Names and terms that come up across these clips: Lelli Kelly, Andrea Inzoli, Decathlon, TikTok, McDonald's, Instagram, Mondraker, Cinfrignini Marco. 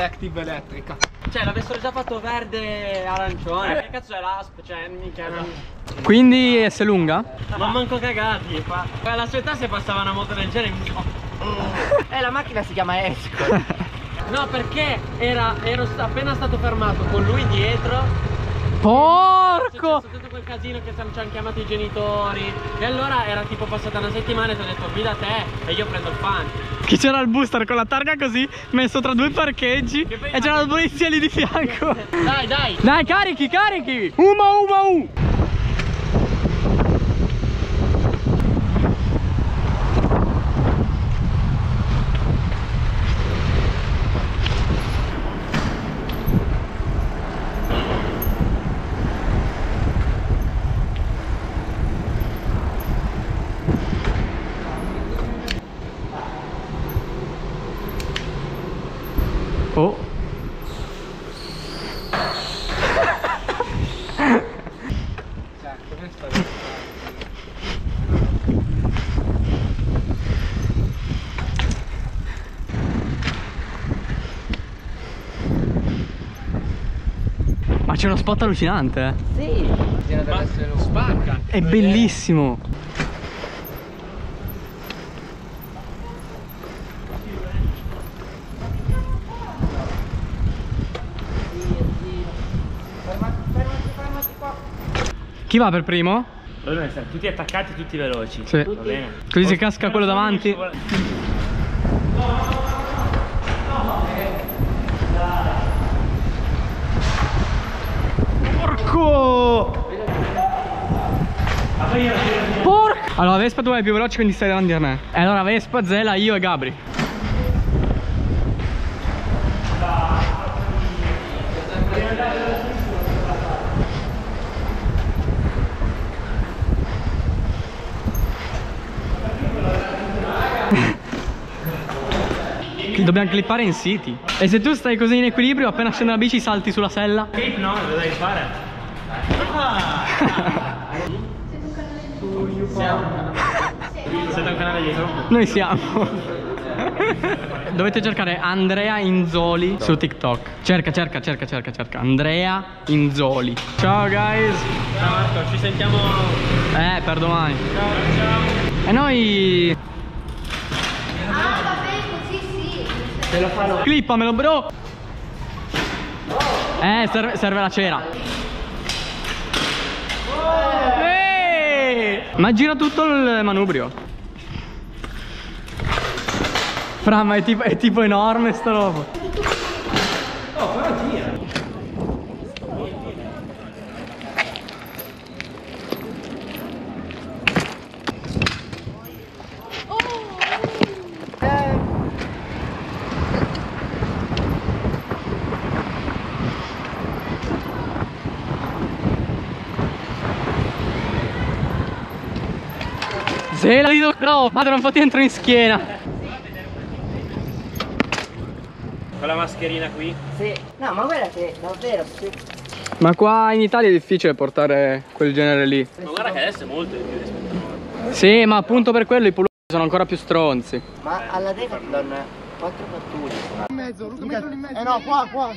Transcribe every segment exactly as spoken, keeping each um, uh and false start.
selective elettrica. Cioè l'avessero già fatto verde arancione, eh. Che cazzo è l'asp? Cioè minchia. Quindi è se lunga? Ma manco cagati qua. Alla sua età se passava una moto del genere mi... oh. Eh, la macchina si chiama Escort. No, perché era, ero appena stato fermato con lui dietro. Porco! È tutto quel casino che ci hanno chiamato i genitori. E allora era tipo passata una settimana e ti ho detto guida te e io prendo il pan. Che c'era il booster con la targa così messo tra due parcheggi e c'era la polizia lì di fianco. Dai dai! Dai carichi carichi! Uma uma u! Oh. Ma c'è uno spot allucinante, eh? Sì. Ma spacca. È bellissimo. Chi va per primo? Dobbiamo essere tutti attaccati, tutti veloci. Sì. Va bene. Così si casca quello davanti. Porco! Porco! Allora Vespa tu vai più veloce, quindi stai davanti a me. E allora Vespa, Zela, io e Gabri. Dobbiamo clippare in city. E se tu stai così in equilibrio, appena scende la bici salti sulla sella. Clip no, lo devi fare. Siete un canale dietro? Noi siamo. Dovete cercare Andrea Inzoli su TikTok. Cerca, cerca, cerca, cerca, cerca. Andrea Inzoli. Ciao guys. Ciao Marco, ci sentiamo. Eh, per domani. Ciao, ciao. E noi... te lo farò. Clippamelo bro. Eh serve, serve la cera. Oh. Eh. Ma gira tutto il manubrio. Fra ma è tipo, è tipo enorme sta roba. Oh però gira. E la vedo no, madre non fatti entrare in schiena. Con la mascherina qui? Sì. No, ma guarda che davvero sì. Ma qua in Italia è difficile portare quel genere lì. Ma guarda che adesso è molto di più rispetto a noi. Sì, ma appunto per quello i pulloni sono ancora più stronzi. Ma alla Decathlon quattro fatture. In mezzo, un metro in mezzo. Eh no, qua, qua.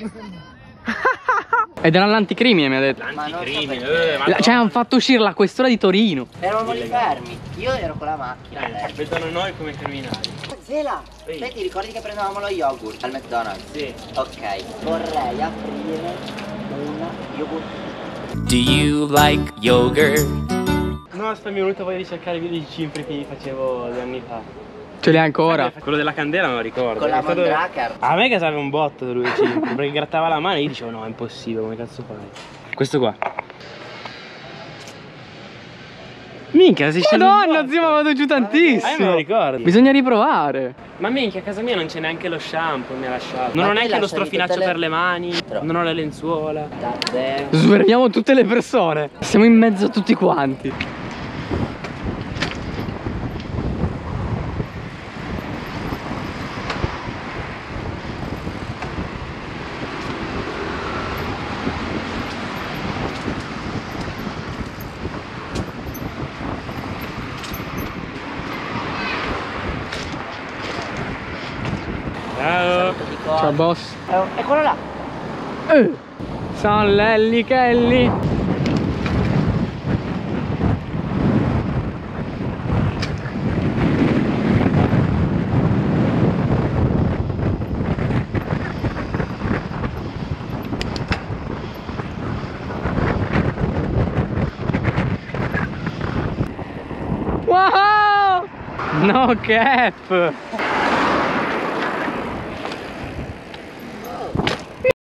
Ed era l'anticrimine mi ha detto. L'anticrimine, so eh, cioè hanno fatto uscire la questura di Torino. Eravamo lì fermi, io ero con la macchina. eh, Vedono noi come criminali. Zela, sì. Te ti ricordi che prendevamo lo yogurt al McDonald's? Sì. Ok, vorrei aprire una yogurt. Do you like yogurt? No, aspetta, mi è venuto voglia di cercare i video di Cimpri che gli facevo due anni fa. Ce l'hai ancora? Quello della candela me lo ricordo. Con la Mondraker. A me casava un botto lui Cimpri, perché grattava la mano e io dicevo no, è impossibile, come cazzo fai? Questo qua. Minchia, si scende. Madonna, zio, ma vado giù tantissimo. Ah, io me lo ricordo. Bisogna riprovare. Ma minchia, a casa mia non c'è neanche lo shampoo, mi ha lasciato. Non ho neanche lo strofinaccio le... per le mani. Troppo. Non ho le lenzuola. Davvero. Svermiamo tutte le persone. Siamo in mezzo a tutti quanti. Ciao boss. Oh, eccolo là. Eh. Sono Lelli Kelly. Wow! No cap!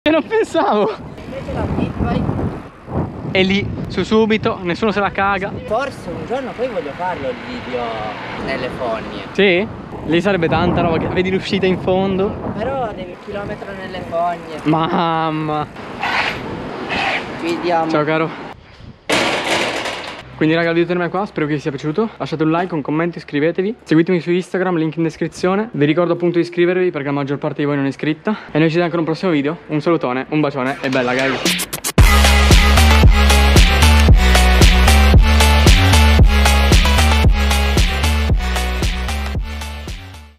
Non pensavo. E lì, su subito, nessuno se la caga. Forse un giorno poi voglio farlo il video nelle fogne. Sì? Lì sarebbe tanta roba che... Vedi l'uscita in fondo. Però devi un chilometro nelle fogne. Mamma. Ci vediamo. Ciao caro. Quindi raga, il video termina qua, spero che vi sia piaciuto. Lasciate un like, un commento, iscrivetevi. Seguitemi su Instagram, link in descrizione. Vi ricordo appunto di iscrivervi perché la maggior parte di voi non è iscritta. E noi ci vediamo ancora in un prossimo video. Un salutone, un bacione e bella guys.